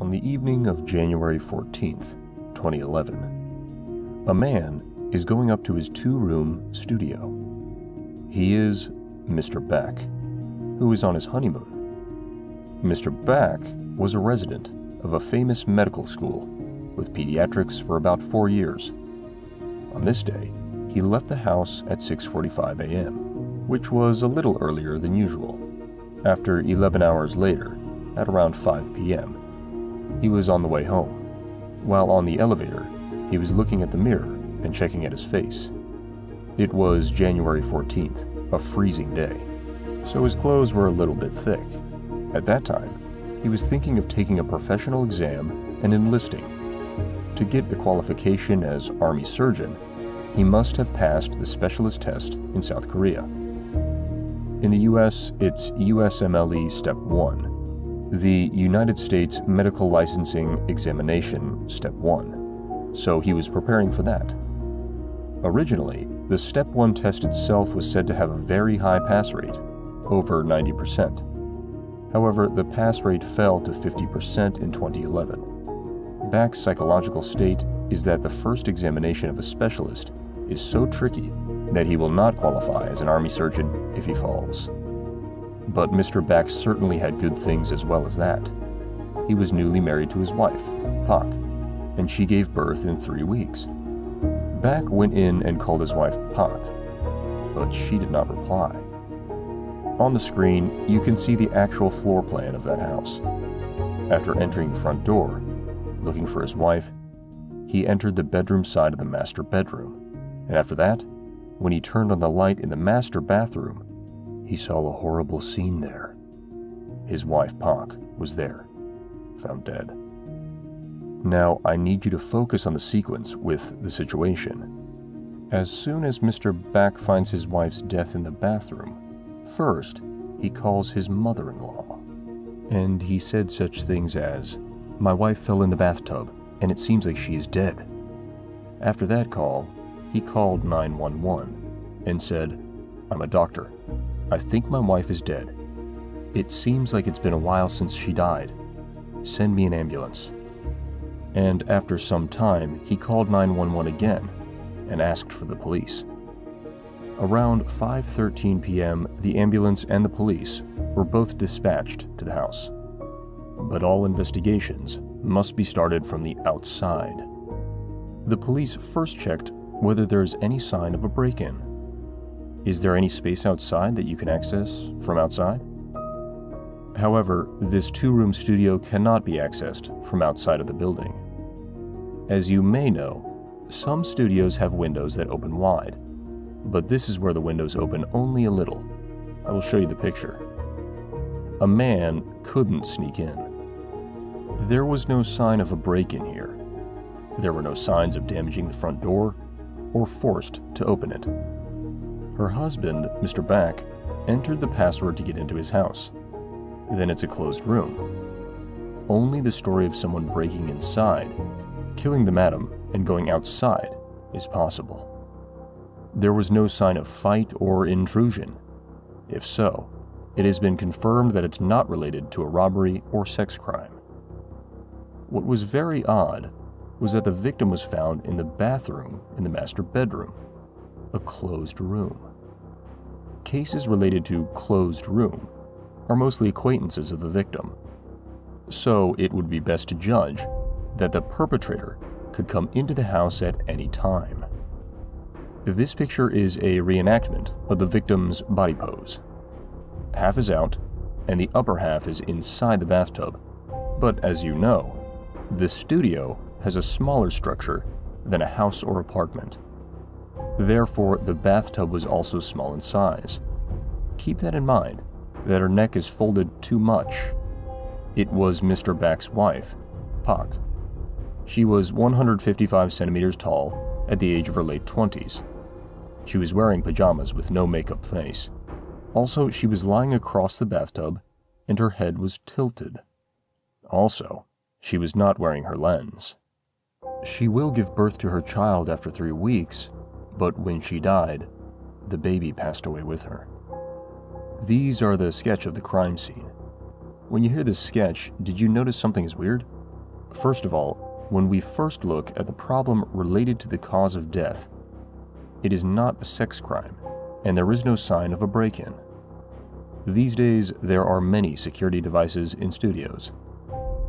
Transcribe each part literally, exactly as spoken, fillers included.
on the evening of January fourteenth, twenty eleven. A man is going up to his two-room studio. He is Mister Beck, who is on his honeymoon. Mister Beck was a resident of a famous medical school with pediatrics for about four years. On this day, he left the house at six forty-five a m, which was a little earlier than usual. After eleven hours later, at around five p m, he was on the way home. While on the elevator, he was looking at the mirror and checking at his face. It was January fourteenth, a freezing day, so his clothes were a little bit thick. At that time, he was thinking of taking a professional exam and enlisting. To get a qualification as Army surgeon, he must have passed the specialist test in South Korea. In the U S, it's U S M L E Step one, the United States Medical Licensing Examination Step one, so he was preparing for that. Originally, the Step one test itself was said to have a very high pass rate, over ninety percent. However, the pass rate fell to fifty percent in twenty eleven. Beck's psychological state is that the first examination of a specialist is so tricky that he will not qualify as an Army surgeon if he falls. But Mister Beck certainly had good things as well as that. He was newly married to his wife, Park, and she gave birth in three weeks. Beck went in and called his wife Park, but she did not reply. On the screen, you can see the actual floor plan of that house. After entering the front door, looking for his wife, he entered the bedroom side of the master bedroom, and after that, when he turned on the light in the master bathroom, he saw a horrible scene there. His wife, Pac, was there, found dead. Now, I need you to focus on the sequence with the situation. As soon as Mister Beck finds his wife's death in the bathroom, first, he calls his mother-in-law, and he said such things as, "My wife fell in the bathtub, and it seems like she is dead." After that call, he called nine one one and said, "I'm a doctor. I think my wife is dead. It seems like it's been a while since she died. Send me an ambulance." And after some time, he called nine one one again and asked for the police. Around five thirteen p m, the ambulance and the police were both dispatched to the house. But all investigations must be started from the outside. The police first checked whether there is any sign of a break-in. Is there any space outside that you can access from outside? However, this two-room studio cannot be accessed from outside of the building. As you may know, some studios have windows that open wide, but this is where the windows open only a little. I will show you the picture. A man couldn't sneak in. There was no sign of a break-in here. There were no signs of damaging the front door or forced to open it. Her husband, Mister Beck, entered the password to get into his house. Then it's a closed room. Only the story of someone breaking inside, killing the madam, and going outside is possible. There was no sign of fight or intrusion. If so, it has been confirmed that it's not related to a robbery or sex crime. What was very odd was that the victim was found in the bathroom in the master bedroom, a closed room. Cases related to closed room are mostly acquaintances of the victim, so it would be best to judge that the perpetrator could come into the house at any time. This picture is a reenactment of the victim's body pose. Half is out, and the upper half is inside the bathtub. But as you know, this studio has a smaller structure than a house or apartment. Therefore, the bathtub was also small in size. Keep that in mind, that her neck is folded too much. It was Mister Beck's wife, Pac. She was one hundred fifty-five centimeters tall at the age of her late twenties. She was wearing pajamas with no makeup face. Also, she was lying across the bathtub, and her head was tilted. Also, she was not wearing her lens. She will give birth to her child after three weeks, but when she died, the baby passed away with her. These are the sketch of the crime scene. When you hear this sketch, did you notice something is weird? First of all, when we first look at the problem related to the cause of death, it is not a sex crime, and there is no sign of a break-in. These days, there are many security devices in studios.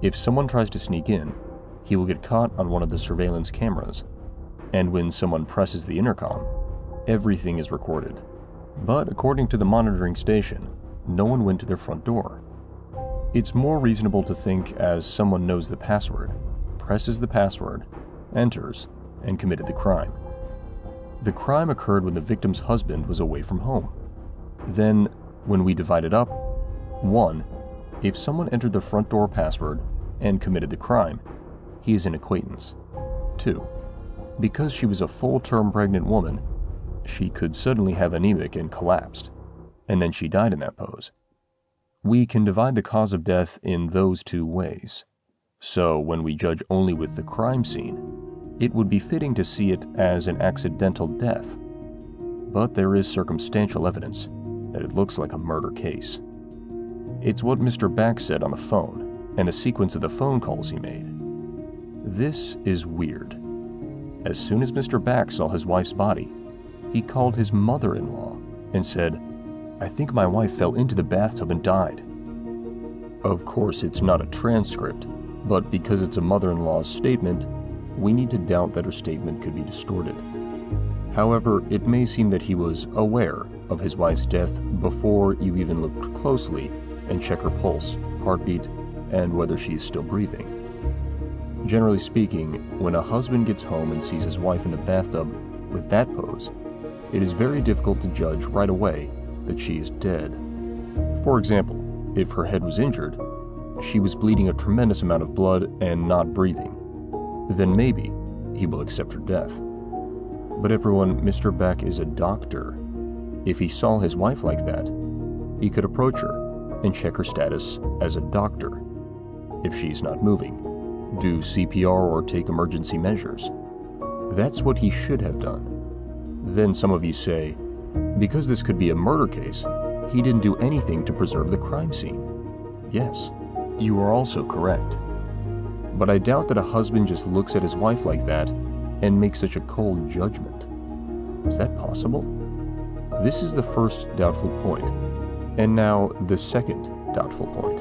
If someone tries to sneak in, he will get caught on one of the surveillance cameras, and when someone presses the intercom, everything is recorded. But according to the monitoring station, no one went to their front door. It's more reasonable to think as someone knows the password, presses the password, enters, and committed the crime. The crime occurred when the victim's husband was away from home. Then, when we divide it up, one, if someone entered the front door password and committed the crime, he is an acquaintance. Two, because she was a full-term pregnant woman, she could suddenly have anemic and collapsed, and then she died in that pose. We can divide the cause of death in those two ways. So when we judge only with the crime scene, it would be fitting to see it as an accidental death. But there is circumstantial evidence that it looks like a murder case. It's what Mister Beck said on the phone and the sequence of the phone calls he made. This is weird. As soon as Mister Beck saw his wife's body, he called his mother-in-law and said, "I think my wife fell into the bathtub and died." Of course, it's not a transcript, but because it's a mother-in-law's statement, we need to doubt that her statement could be distorted. However, it may seem that he was aware of his wife's death before you even looked closely and check her pulse, heartbeat, and whether she's still breathing. Generally speaking, when a husband gets home and sees his wife in the bathtub with that pose, it is very difficult to judge right away that she is dead. For example, if her head was injured, she was bleeding a tremendous amount of blood and not breathing, then maybe he will accept her death. But everyone, Mister Beck is a doctor. If he saw his wife like that, he could approach her and check her status as a doctor. If she's not moving, do C P R or take emergency measures. That's what he should have done. Then some of you say, because this could be a murder case, he didn't do anything to preserve the crime scene. Yes, you are also correct. But I doubt that a husband just looks at his wife like that and makes such a cold judgment. Is that possible? This is the first doubtful point, and now the second doubtful point.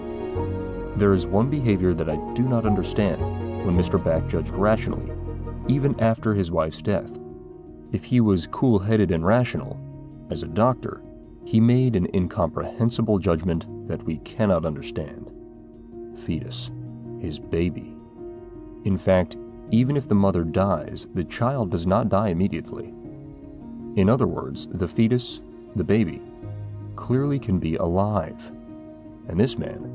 There is one behavior that I do not understand when Mister Beck judged rationally, even after his wife's death. If he was cool-headed and rational, as a doctor, he made an incomprehensible judgment that we cannot understand. Fetus, his baby. In fact, even if the mother dies, the child does not die immediately. In other words, the fetus, the baby, clearly can be alive. And this man,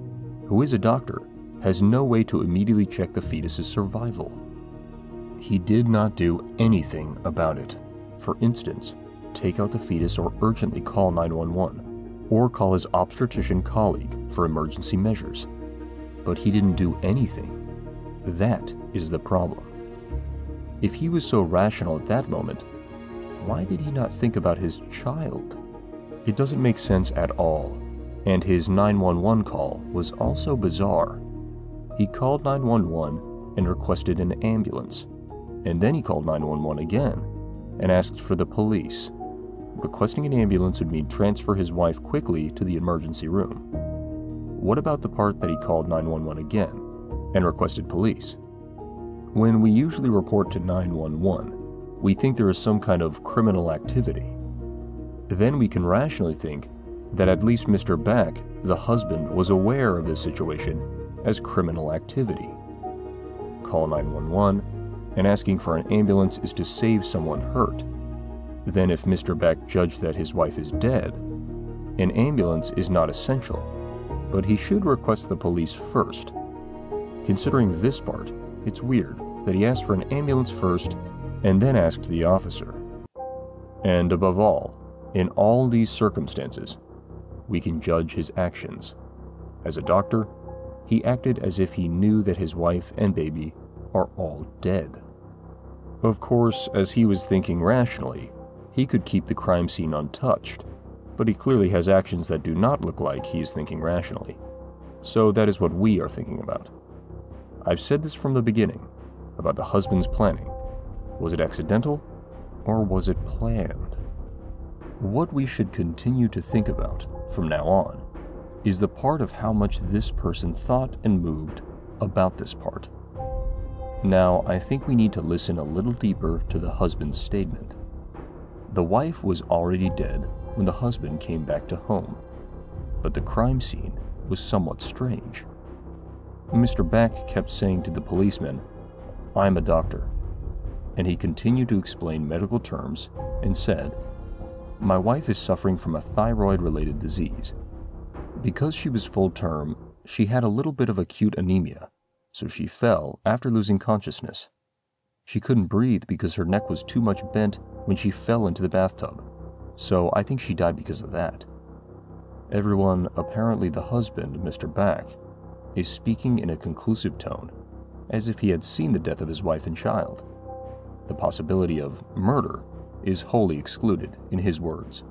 who is a doctor, has no way to immediately check the fetus's survival. He did not do anything about it. For instance, take out the fetus or urgently call nine one one, or call his obstetrician colleague for emergency measures. But he didn't do anything. That is the problem. If he was so rational at that moment, why did he not think about his child? It doesn't make sense at all, and his nine one one call was also bizarre. He called nine one one and requested an ambulance, and then he called nine one one again and asked for the police. Requesting an ambulance would mean transfer his wife quickly to the emergency room. What about the part that he called nine one one again and requested police? When we usually report to nine one one, we think there is some kind of criminal activity. Then we can rationally think that at least Mister Beck, the husband, was aware of this situation as criminal activity. Call nine one one and asking for an ambulance is to save someone hurt. Then if Mister Beck judged that his wife is dead, an ambulance is not essential, but he should request the police first. Considering this part, it's weird that he asked for an ambulance first and then asked the officer. And above all, in all these circumstances, we can judge his actions. As a doctor, he acted as if he knew that his wife and baby are all dead. Of course, as he was thinking rationally, he could keep the crime scene untouched, but he clearly has actions that do not look like he is thinking rationally. So that is what we are thinking about. I've said this from the beginning, about the husband's planning. Was it accidental, or was it planned? What we should continue to think about from now on is the part of how much this person thought and moved about this part. Now, I think we need to listen a little deeper to the husband's statement. The wife was already dead when the husband came back to home, but the crime scene was somewhat strange. Mister Beck kept saying to the policeman, "I'm a doctor," and he continued to explain medical terms and said, "My wife is suffering from a thyroid-related disease. Because she was full term, she had a little bit of acute anemia, so she fell after losing consciousness. She couldn't breathe because her neck was too much bent when she fell into the bathtub, so I think she died because of that." Everyone, apparently the husband, Mister Beck, is speaking in a conclusive tone, as if he had seen the death of his wife and child. The possibility of murder is wholly excluded, in his words.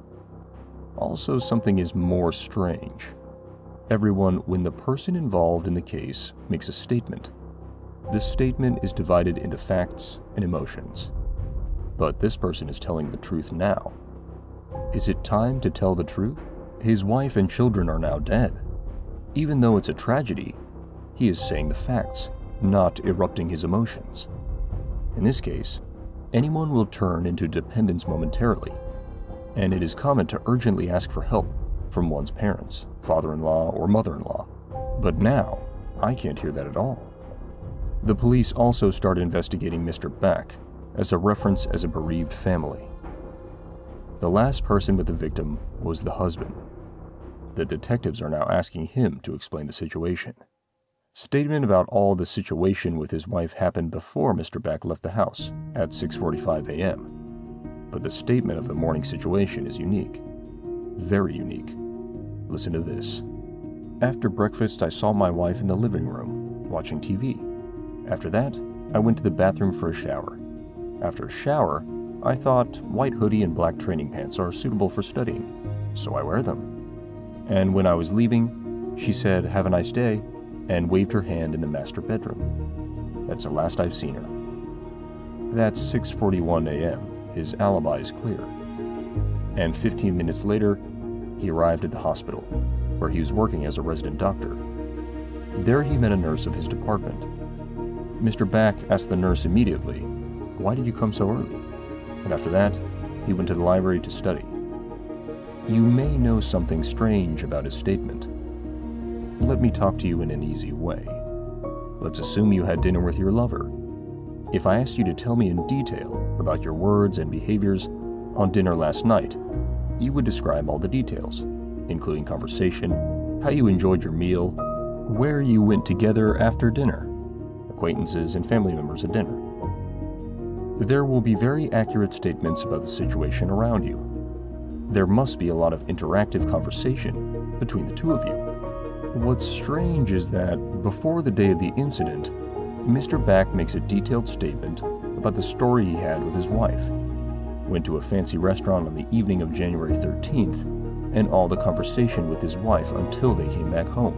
Also, something is more strange. Everyone, when the person involved in the case makes a statement, this statement is divided into facts and emotions. But this person is telling the truth now. Is it time to tell the truth? His wife and children are now dead. Even though it's a tragedy, he is saying the facts, not erupting his emotions. In this case, anyone will turn into dependence momentarily, and it is common to urgently ask for help from one's parents, father-in-law, or mother-in-law. But now, I can't hear that at all. The police also start investigating Mister Beck as a reference as a bereaved family. The last person with the victim was the husband. The detectives are now asking him to explain the situation. Statement about all the situation with his wife happened before Mister Beck left the house at six forty-five a m But the statement of the morning situation is unique. Very unique. Listen to this. "After breakfast, I saw my wife in the living room, watching T V. After that, I went to the bathroom for a shower. After a shower, I thought white hoodie and black training pants are suitable for studying, so I wear them. And when I was leaving, she said, 'Have a nice day,' and waved her hand in the master bedroom. That's the last I've seen her." That's six forty-one a m His alibi is clear. And fifteen minutes later, he arrived at the hospital, where he was working as a resident doctor. There he met a nurse of his department. Mister Beck asked the nurse immediately, "Why did you come so early?" And after that, he went to the library to study. You may know something strange about his statement. Let me talk to you in an easy way. Let's assume you had dinner with your lover. If I asked you to tell me in detail about your words and behaviors on dinner last night, you would describe all the details, including conversation, how you enjoyed your meal, where you went together after dinner, acquaintances and family members at dinner. There will be very accurate statements about the situation around you. There must be a lot of interactive conversation between the two of you. What's strange is that, before the day of the incident, Mister Beck makes a detailed statement about the story he had with his wife, went to a fancy restaurant on the evening of January thirteenth, and all the conversation with his wife until they came back home.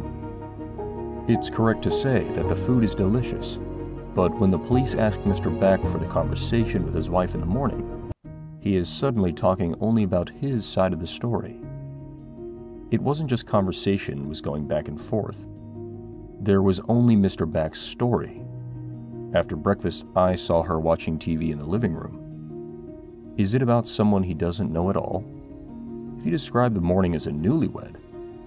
It's correct to say that the food is delicious, but when the police asked Mister Beck for the conversation with his wife in the morning, he is suddenly talking only about his side of the story. It wasn't just conversation was going back and forth. There was only Mister Beck's story. "After breakfast, I saw her watching T V in the living room." Is it about someone he doesn't know at all? If you describe the morning as a newlywed,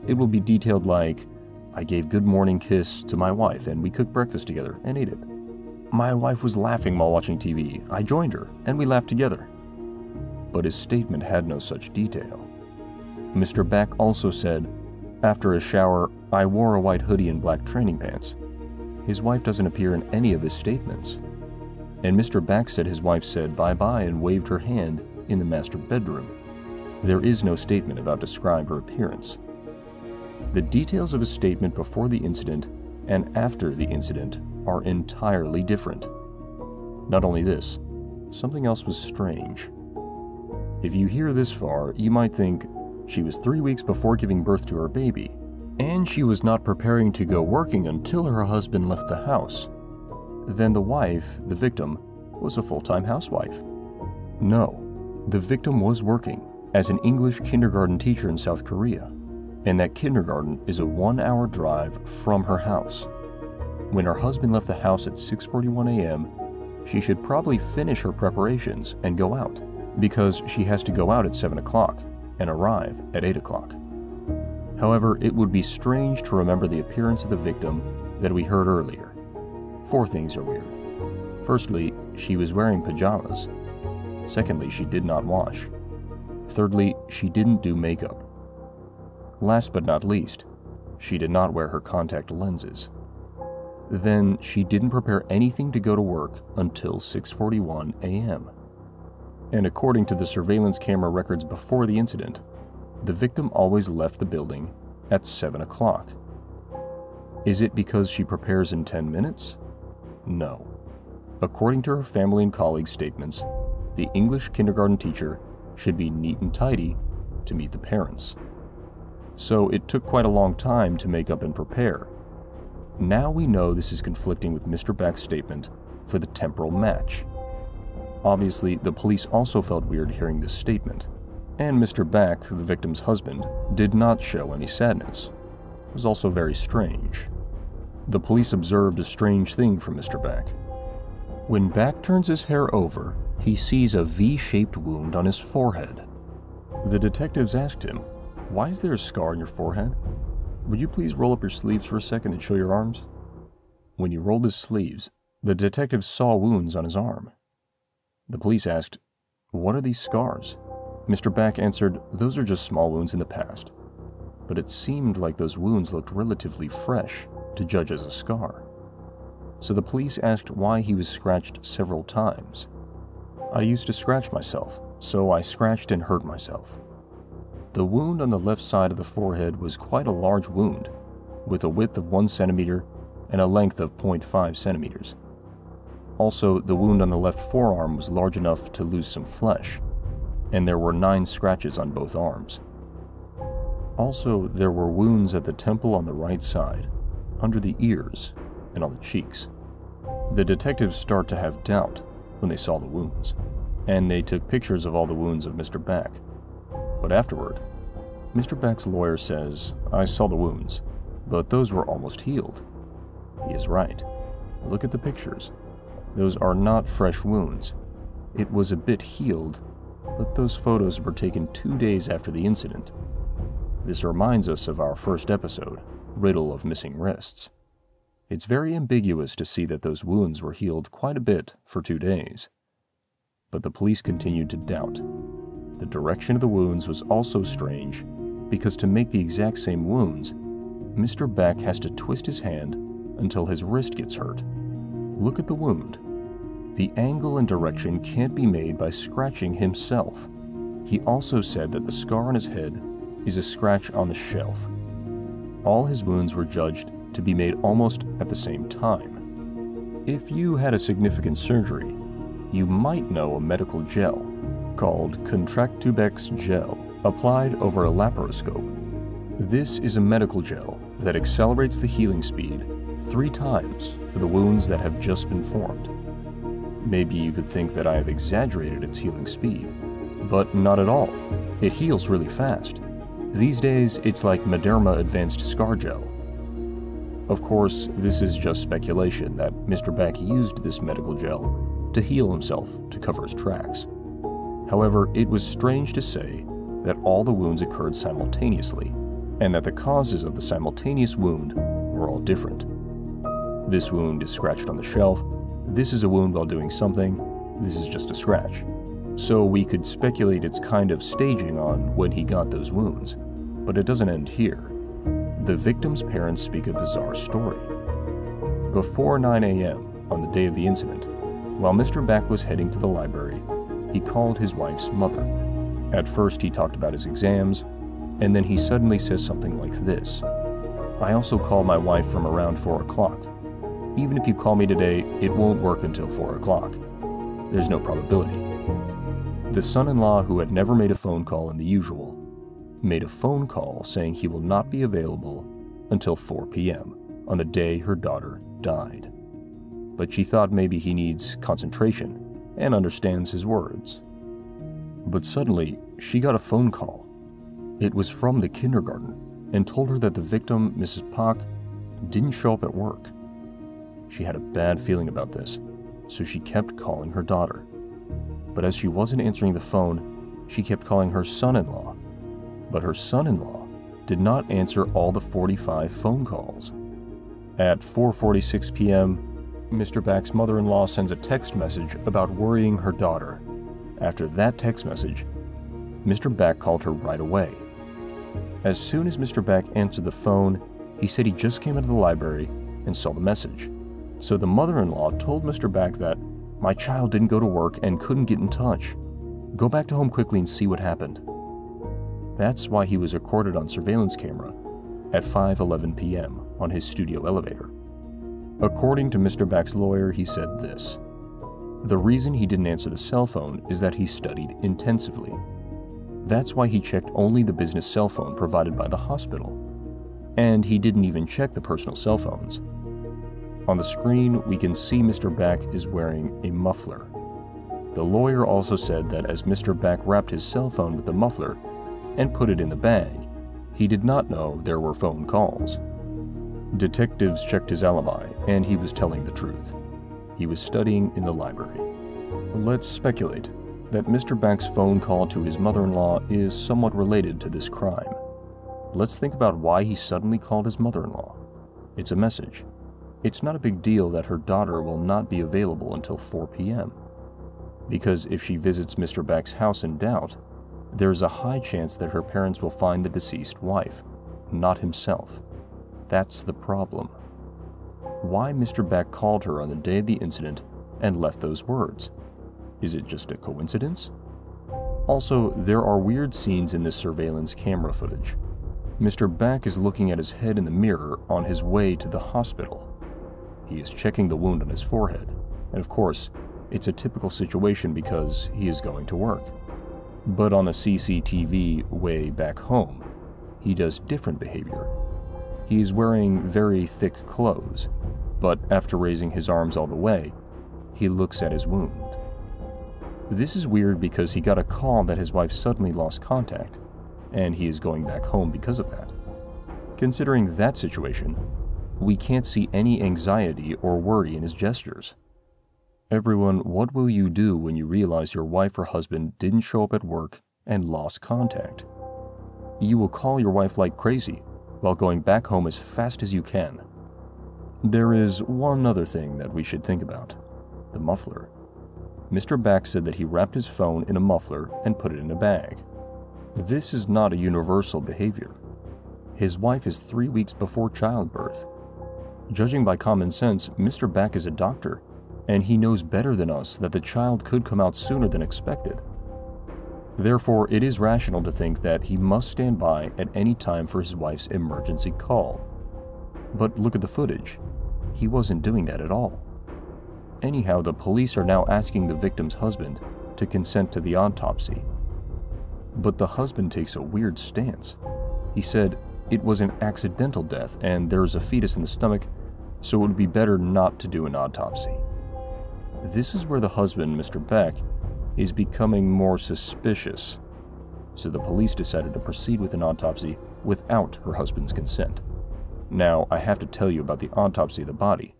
it will be detailed like, "I gave good morning kiss to my wife and we cooked breakfast together and ate it. My wife was laughing while watching T V. I joined her and we laughed together." But his statement had no such detail. Mister Beck also said, "After a shower, I wore a white hoodie and black training pants." His wife doesn't appear in any of his statements. And Mister Beck said his wife said bye-bye and waved her hand in the master bedroom. There is no statement about describe her appearance. The details of his statement before the incident and after the incident are entirely different. Not only this, something else was strange. If you hear this far, you might think, she was three weeks before giving birth to her baby, and she was not preparing to go working until her husband left the house, then the wife, the victim, was a full-time housewife. No, the victim was working as an English kindergarten teacher in South Korea, and that kindergarten is a one-hour drive from her house. When her husband left the house at six forty-one a m, she should probably finish her preparations and go out, because she has to go out at seven o'clock and arrive at eight o'clock. However, it would be strange to remember the appearance of the victim that we heard earlier. Four things are weird. Firstly, she was wearing pajamas. Secondly, she did not wash. Thirdly, she didn't do makeup. Last but not least, she did not wear her contact lenses. Then she didn't prepare anything to go to work until six forty-one a m And according to the surveillance camera records before the incident, the victim always left the building at seven o'clock. Is it because she prepares in ten minutes? No. According to her family and colleagues' statements, the English kindergarten teacher should be neat and tidy to meet the parents. So it took quite a long time to make up and prepare. Now we know this is conflicting with Mister Beck's statement for the temporal match. Obviously, the police also felt weird hearing this statement. And Mister Beck, the victim's husband, did not show any sadness. It was also very strange. The police observed a strange thing from Mister Beck. When Beck turns his hair over, he sees a V-shaped wound on his forehead. The detectives asked him, "Why is there a scar on your forehead? Would you please roll up your sleeves for a second and show your arms?" When he rolled his sleeves, the detectives saw wounds on his arm. The police asked, "What are these scars?" Mister Beck answered, "Those are just small wounds in the past." But it seemed like those wounds looked relatively fresh to judge as a scar. So the police asked why he was scratched several times. "I used to scratch myself, so I scratched and hurt myself." The wound on the left side of the forehead was quite a large wound, with a width of one centimeter and a length of zero point five centimeters. Also, the wound on the left forearm was large enough to lose some flesh, and there were nine scratches on both arms. Also, there were wounds at the temple on the right side, under the ears, and on the cheeks. The detectives start to have doubt when they saw the wounds, and they took pictures of all the wounds of Mister Beck. But afterward, Mister Beck's lawyer says, "I saw the wounds, but those were almost healed." He is right. Look at the pictures. Those are not fresh wounds. It was a bit healed, but those photos were taken two days after the incident. This reminds us of our first episode, Riddle of Missing Wrists. It's very ambiguous to see that those wounds were healed quite a bit for two days. But the police continued to doubt. The direction of the wounds was also strange, because to make the exact same wounds, Mister Beck has to twist his hand until his wrist gets hurt. Look at the wound. The angle and direction can't be made by scratching himself. He also said that the scar on his head is a scratch on the shelf. All his wounds were judged to be made almost at the same time. If you had a significant surgery, you might know a medical gel called Contractubex gel applied over a laparoscope. This is a medical gel that accelerates the healing speed three times for the wounds that have just been formed. Maybe you could think that I have exaggerated its healing speed, but not at all. It heals really fast. These days, it's like Mederma Advanced Scar Gel. Of course, this is just speculation that Mister Beck used this medical gel to heal himself to cover his tracks. However, it was strange to say that all the wounds occurred simultaneously, and that the causes of the simultaneous wound were all different. This wound is scratched on the shelf, this is a wound while doing something, this is just a scratch. So we could speculate it's kind of staging on when he got those wounds, but it doesn't end here. The victim's parents speak a bizarre story. Before nine a m on the day of the incident, while Mister Beck was heading to the library, he called his wife's mother. At first he talked about his exams, and then he suddenly says something like this: "I also call my wife from around four o'clock. Even if you call me today, it won't work until four o'clock. There's no probability." The son-in-law, who had never made a phone call in the usual, made a phone call saying he will not be available until four p m on the day her daughter died. but she thought maybe he needs concentration and understands his words. But suddenly, she got a phone call. It was from the kindergarten and told her that the victim, Missus Park, didn't show up at work. She had a bad feeling about this, so she kept calling her daughter. But as she wasn't answering the phone, she kept calling her son-in-law. But her son-in-law did not answer all the forty-five phone calls. At four forty-six p m, Mister Beck's mother-in-law sends a text message about worrying her daughter. After that text message, Mister Beck called her right away. As soon as Mister Beck answered the phone, he said he just came into the library and saw the message. So the mother-in-law told Mister Beck that, "My child didn't go to work and couldn't get in touch. Go back to home quickly and see what happened." That's why he was recorded on surveillance camera at five eleven p m on his studio elevator. According to Mister Beck's lawyer, he said this: "The reason he didn't answer the cell phone is that he studied intensively. That's why he checked only the business cell phone provided by the hospital, and he didn't even check the personal cell phones." On the screen, we can see Mister Beck is wearing a muffler. The lawyer also said that as Mister Beck wrapped his cell phone with the muffler and put it in the bag, he did not know there were phone calls. Detectives checked his alibi, and he was telling the truth. He was studying in the library. Let's speculate that Mister Beck's phone call to his mother-in-law is somewhat related to this crime. Let's think about why he suddenly called his mother-in-law. It's a message. It's not a big deal that her daughter will not be available until four p m because if she visits Mister Beck's house in doubt, there's a high chance that her parents will find the deceased wife, not himself. That's the problem. Why Mister Beck called her on the day of the incident and left those words? Is it just a coincidence? Also, there are weird scenes in this surveillance camera footage. Mister Beck is looking at his head in the mirror on his way to the hospital. He is checking the wound on his forehead, and of course, it's a typical situation because he is going to work. But on the C C T V way back home, he does different behavior. He is wearing very thick clothes, but after raising his arms all the way, he looks at his wound. This is weird because he got a call that his wife suddenly lost contact, and he is going back home because of that. Considering that situation, we can't see any anxiety or worry in his gestures. Everyone, what will you do when you realize your wife or husband didn't show up at work and lost contact? You will call your wife like crazy while going back home as fast as you can. There is one other thing that we should think about: the muffler. Mister Beck said that he wrapped his phone in a muffler and put it in a bag. This is not a universal behavior. His wife is three weeks before childbirth. Judging by common sense, Mister Beck is a doctor, and he knows better than us that the child could come out sooner than expected. Therefore, it is rational to think that he must stand by at any time for his wife's emergency call. But look at the footage. He wasn't doing that at all. Anyhow, the police are now asking the victim's husband to consent to the autopsy. But the husband takes a weird stance. He said, "It was an accidental death, and there is a fetus in the stomach, so it would be better not to do an autopsy." This is where the husband, Mister Beck, is becoming more suspicious, so the police decided to proceed with an autopsy without her husband's consent. Now, I have to tell you about the autopsy of the body.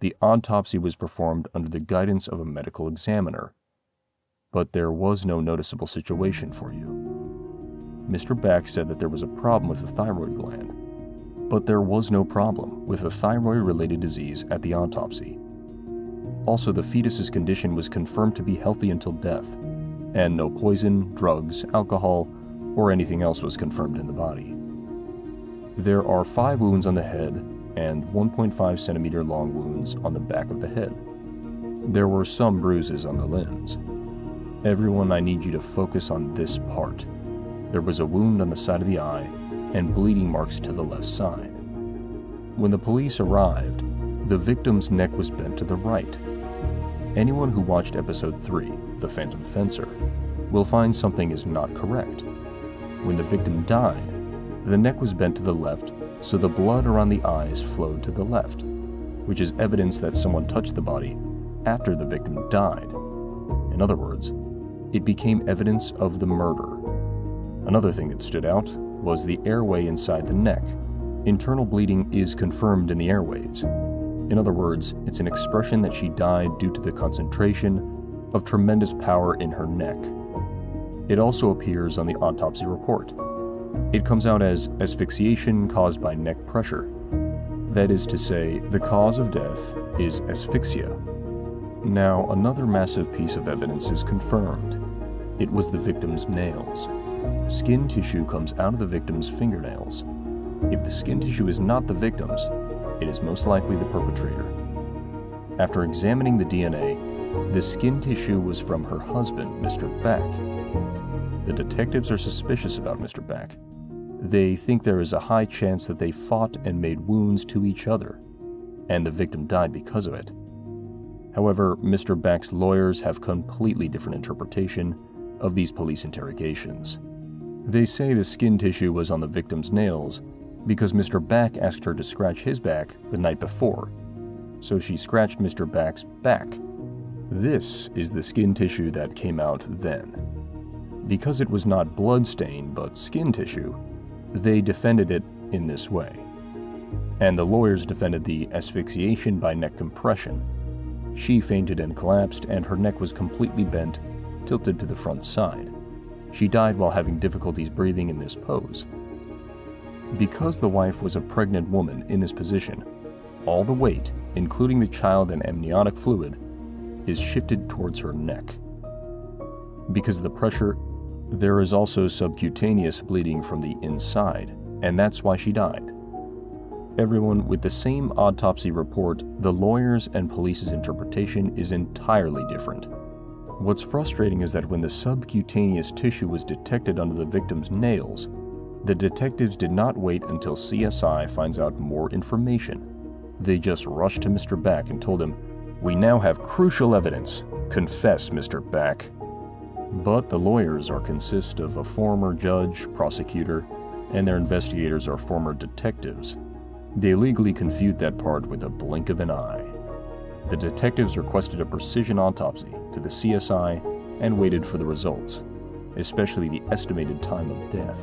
The autopsy was performed under the guidance of a medical examiner, but there was no noticeable situation for you. Mister Beck said that there was a problem with the thyroid gland, but there was no problem with a thyroid-related disease at the autopsy. Also, the fetus's condition was confirmed to be healthy until death, and no poison, drugs, alcohol, or anything else was confirmed in the body. There are five wounds on the head and one point five centimeter long wounds on the back of the head. There were some bruises on the limbs. Everyone, I need you to focus on this part. There was a wound on the side of the eye and bleeding marks to the left side. When the police arrived, the victim's neck was bent to the right. Anyone who watched episode three, The Phantom Fencer, will find something is not correct. When the victim died, the neck was bent to the left, so the blood around the eyes flowed to the left. which is evidence that someone touched the body after the victim died. In other words, it became evidence of the murder. Another thing that stood out was the airway inside the neck. Internal bleeding is confirmed in the airways. In other words, it's an expression that she died due to the concentration of tremendous power in her neck. It also appears on the autopsy report. It comes out as asphyxiation caused by neck pressure. That is to say, the cause of death is asphyxia. Now, another massive piece of evidence is confirmed. It was the victim's nails. Skin tissue comes out of the victim's fingernails. If the skin tissue is not the victim's, it is most likely the perpetrator. After examining the D N A, the skin tissue was from her husband, Mister Beck. The detectives are suspicious about Mister Beck. They think there is a high chance that they fought and made wounds to each other, and the victim died because of it. However, Mister Beck's lawyers have completely different interpretation of these police interrogations. They say the skin tissue was on the victim's nails because Mister Beck asked her to scratch his back the night before, so she scratched Mister Beck's back. This is the skin tissue that came out then. Because it was not blood stain but skin tissue, they defended it in this way. And the lawyers defended the asphyxiation by neck compression. She fainted and collapsed, and her neck was completely bent, tilted to the front side. She died while having difficulties breathing in this pose. Because the wife was a pregnant woman in this position, all the weight, including the child and amniotic fluid, is shifted towards her neck. Because of the pressure, there is also subcutaneous bleeding from the inside, and that's why she died. Everyone with the same autopsy report, the lawyers' and police's interpretation is entirely different. What's frustrating is that when the subcutaneous tissue was detected under the victim's nails, the detectives did not wait until C S I finds out more information. They just rushed to Mister Beck and told him, "We now have crucial evidence. Confess, Mister Beck." But the lawyers are consist of a former judge, prosecutor, and their investigators are former detectives. They legally confute that part with a blink of an eye. The detectives requested a precision autopsy to the C S I and waited for the results, especially the estimated time of death.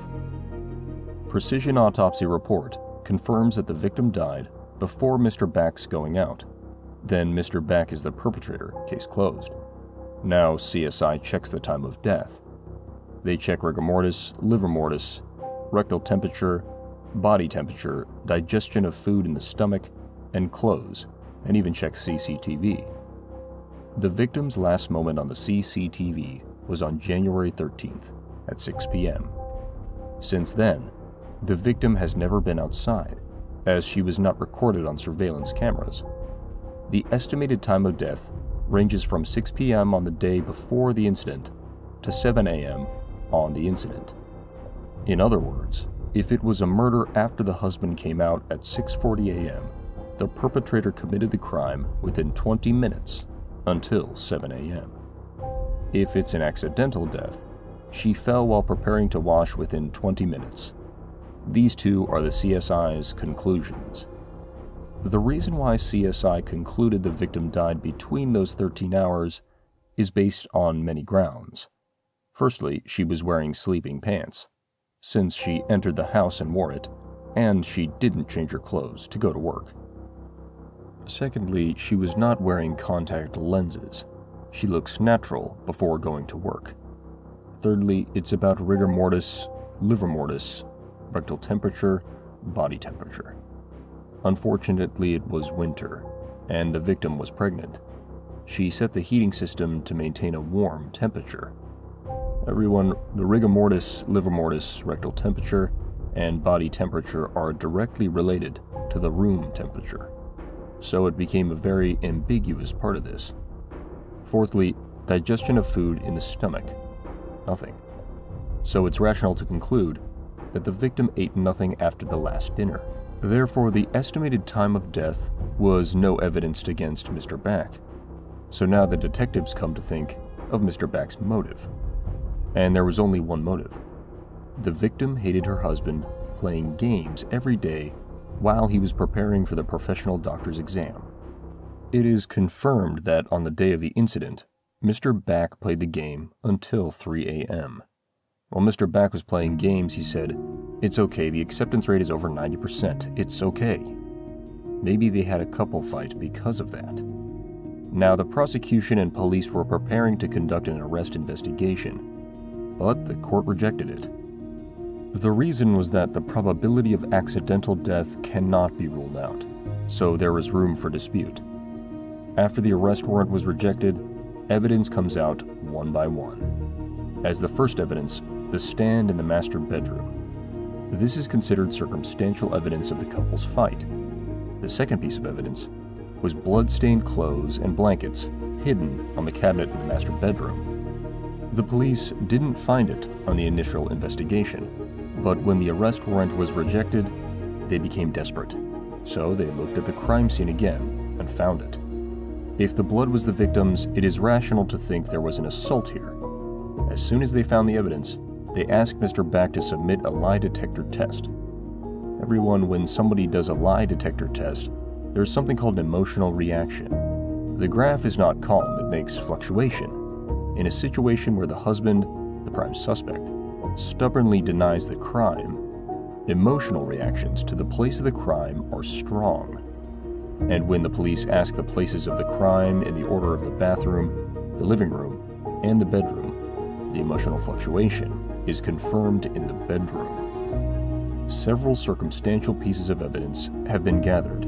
Precision autopsy report confirms that the victim died before Mister Beck's going out. Then Mister Beck is the perpetrator, case closed. Now C S I checks the time of death. They check rigor mortis, liver mortis, rectal temperature, body temperature, digestion of food in the stomach, and clothes, and even check C C T V. The victim's last moment on the C C T V was on January thirteenth at six p m Since then, the victim has never been outside, as she was not recorded on surveillance cameras. The estimated time of death ranges from six p m on the day before the incident to seven a m on the incident. In other words, if it was a murder after the husband came out at six forty a m, the perpetrator committed the crime within twenty minutes until seven a m If it's an accidental death, she fell while preparing to wash within twenty minutes. These two are the C S I's conclusions. The reason why C S I concluded the victim died between those thirteen hours is based on many grounds. Firstly, she was wearing sleeping pants, since she entered the house and wore it, and she didn't change her clothes to go to work. Secondly, she was not wearing contact lenses. She looks natural before going to work. Thirdly, it's about rigor mortis, liver mortis, rectal temperature, body temperature. Unfortunately, it was winter, and the victim was pregnant. She set the heating system to maintain a warm temperature. Everyone, the rigor mortis, liver mortis, rectal temperature, and body temperature are directly related to the room temperature, so it became a very ambiguous part of this. Fourthly, digestion of food in the stomach. Nothing. So it's rational to conclude that the victim ate nothing after the last dinner. Therefore, the estimated time of death was no evidence against Mister Beck. So now the detectives come to think of Mister Beck's motive. And there was only one motive. The victim hated her husband playing games every day while he was preparing for the professional doctor's exam. It is confirmed that on the day of the incident, Mister Beck played the game until three A M While Mister Beck was playing games, he said, "It's okay, the acceptance rate is over ninety percent, it's okay." Maybe they had a couple fight because of that. Now, the prosecution and police were preparing to conduct an arrest investigation, but the court rejected it. The reason was that the probability of accidental death cannot be ruled out, so there is room for dispute. After the arrest warrant was rejected, evidence comes out one by one. As the first evidence, the stand in the master bedroom. This is considered circumstantial evidence of the couple's fight. The second piece of evidence was blood-stained clothes and blankets hidden on the cabinet in the master bedroom. The police didn't find it on the initial investigation, but when the arrest warrant was rejected, they became desperate. So they looked at the crime scene again and found it. If the blood was the victim's, it is rational to think there was an assault here. As soon as they found the evidence, they asked Mister Beck to submit a lie detector test. Everyone, when somebody does a lie detector test, there's something called an emotional reaction. The graph is not calm, it makes fluctuation. In a situation where the husband, the prime suspect, stubbornly denies the crime, emotional reactions to the place of the crime are strong. And when the police ask the places of the crime in the order of the bathroom, the living room, and the bedroom, the emotional fluctuation is confirmed in the bedroom. Several circumstantial pieces of evidence have been gathered,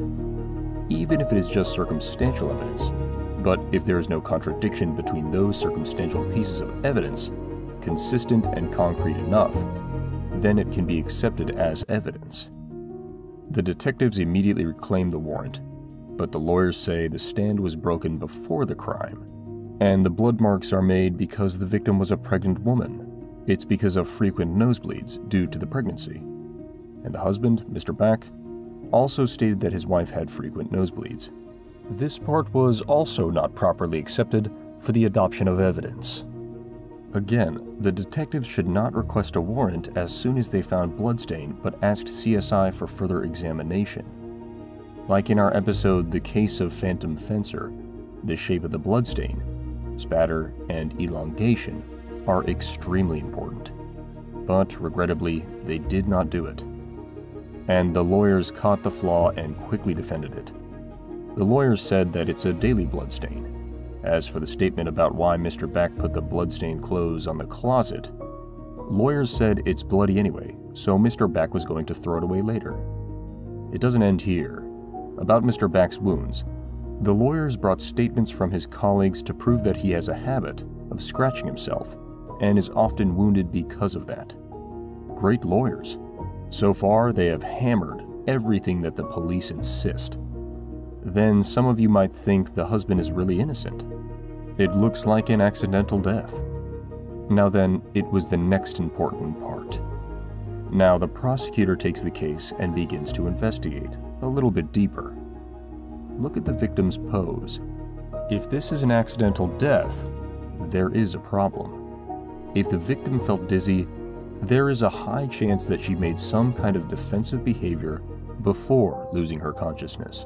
even if it is just circumstantial evidence. But if there is no contradiction between those circumstantial pieces of evidence, consistent and concrete enough, then it can be accepted as evidence. The detectives immediately reclaim the warrant, but the lawyers say the stand was broken before the crime, and the blood marks are made because the victim was a pregnant woman. It's because of frequent nosebleeds due to the pregnancy. And the husband, Mister Beck, also stated that his wife had frequent nosebleeds. This part was also not properly accepted for the adoption of evidence. Again, the detectives should not request a warrant as soon as they found bloodstain, but asked C S I for further examination. Like in our episode, The Case of Phantom Fencer, the shape of the bloodstain, spatter, and elongation are extremely important. But regrettably, they did not do it. And the lawyers caught the flaw and quickly defended it. The lawyers said that it's a daily bloodstain. As for the statement about why Mister Beck put the bloodstained clothes on the closet, lawyers said it's bloody anyway, so Mister Beck was going to throw it away later. It doesn't end here. About Mister Beck's wounds, the lawyers brought statements from his colleagues to prove that he has a habit of scratching himself and is often wounded because of that. Great lawyers. So far, they have hammered everything that the police insist. Then some of you might think the husband is really innocent. It looks like an accidental death. Now then, it was the next important part. Now the prosecutor takes the case and begins to investigate a little bit deeper. Look at the victim's pose. If this is an accidental death, there is a problem. If the victim felt dizzy, there is a high chance that she made some kind of defensive behavior before losing her consciousness.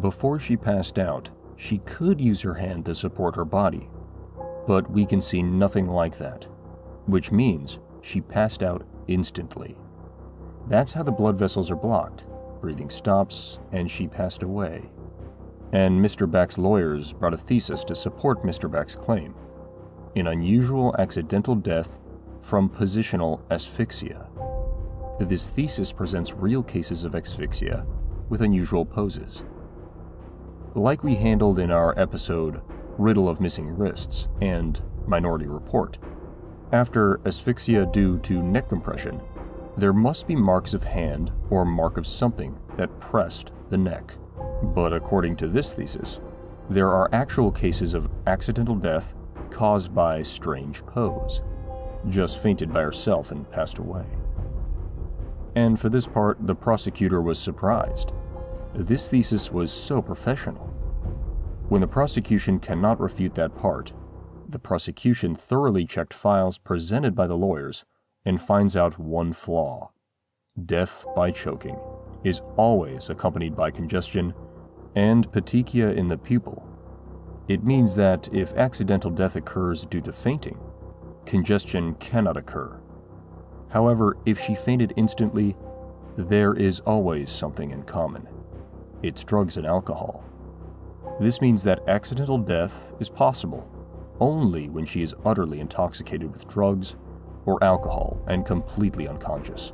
Before she passed out, she could use her hand to support her body, but we can see nothing like that, which means she passed out instantly. That's how the blood vessels are blocked, breathing stops, and she passed away. And Mister Beck's lawyers brought a thesis to support Mister Beck's claim, an unusual accidental death from positional asphyxia. This thesis presents real cases of asphyxia with unusual poses. Like we handled in our episode, Riddle of Missing Wrists and Minority Report, after asphyxia due to neck compression, there must be marks of hand or mark of something that pressed the neck. But according to this thesis, there are actual cases of accidental death caused by strange pose. Just fainted by herself and passed away. And for this part, the prosecutor was surprised. This thesis was so professional. When the prosecution cannot refute that part, the prosecution thoroughly checked files presented by the lawyers and finds out one flaw. Death by choking is always accompanied by congestion and petechia in the pupil. It means that if accidental death occurs due to fainting, congestion cannot occur. However, if she fainted instantly, there is always something in common. It's drugs and alcohol. This means that accidental death is possible only when she is utterly intoxicated with drugs or alcohol and completely unconscious.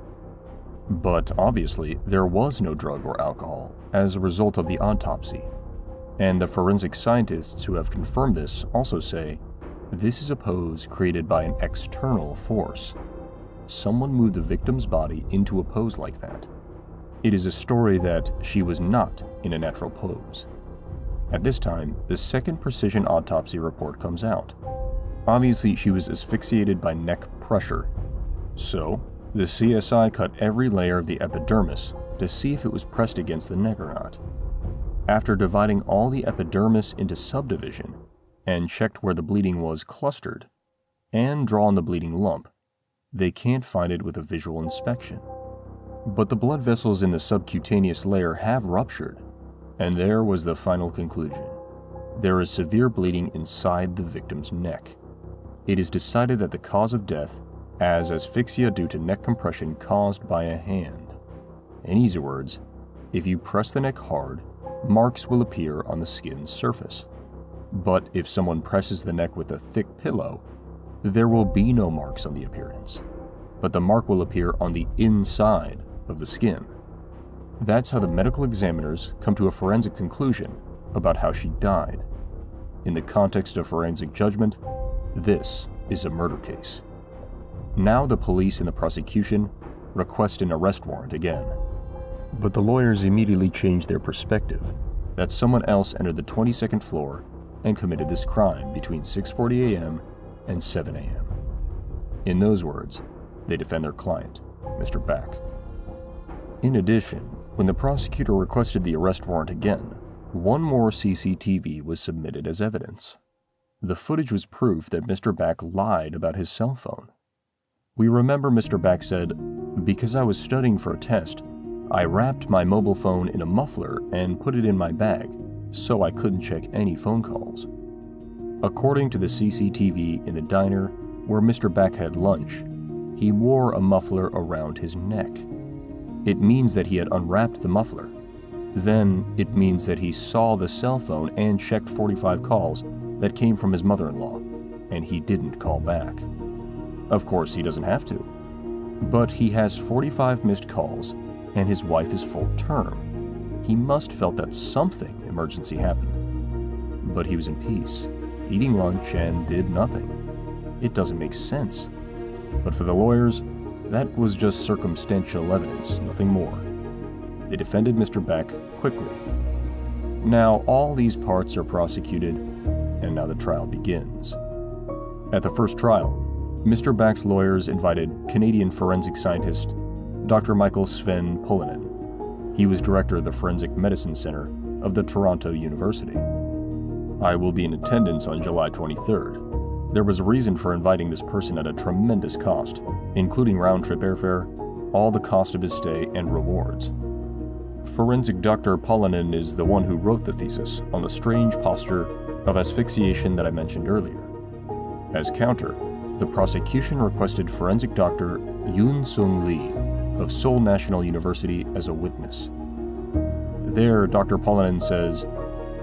But obviously, there was no drug or alcohol as a result of the autopsy, and the forensic scientists who have confirmed this also say this is a pose created by an external force. Someone moved the victim's body into a pose like that. It is a story that she was not in a natural pose. At this time, the second precision autopsy report comes out. Obviously, she was asphyxiated by neck pressure. So, the C S I cut every layer of the epidermis to see if it was pressed against the neck or not. After dividing all the epidermis into subdivision, and checked where the bleeding was clustered, and drawn the bleeding lump, they can't find it with a visual inspection. But the blood vessels in the subcutaneous layer have ruptured, and there was the final conclusion. There is severe bleeding inside the victim's neck. It is decided that the cause of death as asphyxia due to neck compression caused by a hand. In easy words, if you press the neck hard, marks will appear on the skin's surface. But if someone presses the neck with a thick pillow, there will be no marks on the appearance, but the mark will appear on the inside of the skin. That's how the medical examiners come to a forensic conclusion about how she died. In the context of forensic judgment, this is a murder case. Now the police and the prosecution request an arrest warrant again. But the lawyers immediately change their perspective that someone else entered the twenty-second floor and committed this crime between six forty a m and seven a m In those words, they defend their client, Mister Beck. In addition, when the prosecutor requested the arrest warrant again, one more C C T V was submitted as evidence. The footage was proof that Mister Beck lied about his cell phone. We remember Mister Beck said, "Because I was studying for a test, I wrapped my mobile phone in a muffler and put it in my bag, so I couldn't check any phone calls." According to the C C T V in the diner where Mister Beck had lunch, he wore a muffler around his neck. It means that he had unwrapped the muffler. Then it means that he saw the cell phone and checked forty-five calls that came from his mother-in-law, and he didn't call back. Of course, he doesn't have to, but he has forty-five missed calls and his wife is full term. He must felt that something emergency happened, but he was in peace, eating lunch, and did nothing. It doesn't make sense. But for the lawyers, that was just circumstantial evidence, nothing more. They defended Mister Beck quickly. Now all these parts are prosecuted, and now the trial begins. At the first trial, Mister Beck's lawyers invited Canadian forensic scientist Doctor Michael Sven Pollanen. He was director of the Forensic Medicine Center of the Toronto University. I will be in attendance on July twenty-third. There was a reason for inviting this person at a tremendous cost, including round-trip airfare, all the cost of his stay, and rewards. Forensic Doctor Pollanen is the one who wrote the thesis on the strange posture of asphyxiation that I mentioned earlier. As counter, the prosecution requested forensic doctor Yoon Sung Lee of Seoul National University as a witness. There, Doctor Pollanen says,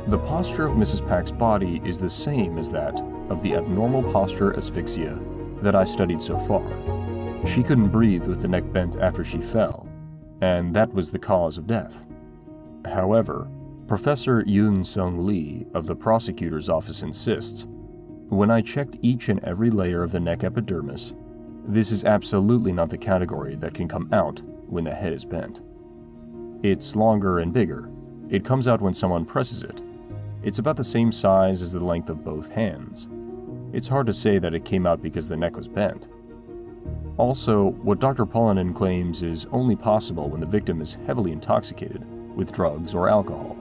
"The posture of Missus Pack's body is the same as that of the abnormal posture asphyxia that I studied so far. She couldn't breathe with the neck bent after she fell, and that was the cause of death." However, Professor Yoon Sung Lee of the prosecutor's office insists, "When I checked each and every layer of the neck epidermis, this is absolutely not the category that can come out when the head is bent. It's longer and bigger. It comes out when someone presses it. It's about the same size as the length of both hands. It's hard to say that it came out because the neck was bent. Also, what Doctor Pollanen claims is only possible when the victim is heavily intoxicated with drugs or alcohol.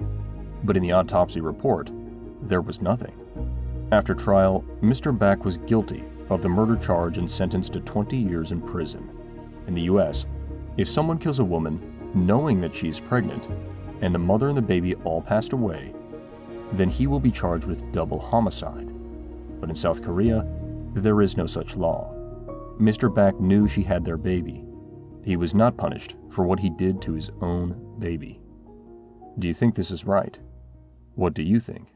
But in the autopsy report, there was nothing." After trial, Mister Beck was guilty of the murder charge and sentenced to twenty years in prison. In the U S, if someone kills a woman knowing that she's pregnant, and the mother and the baby all passed away, then he will be charged with double homicide. But in South Korea, there is no such law. Mister Beck knew she had their baby. He was not punished for what he did to his own baby. Do you think this is right? What do you think?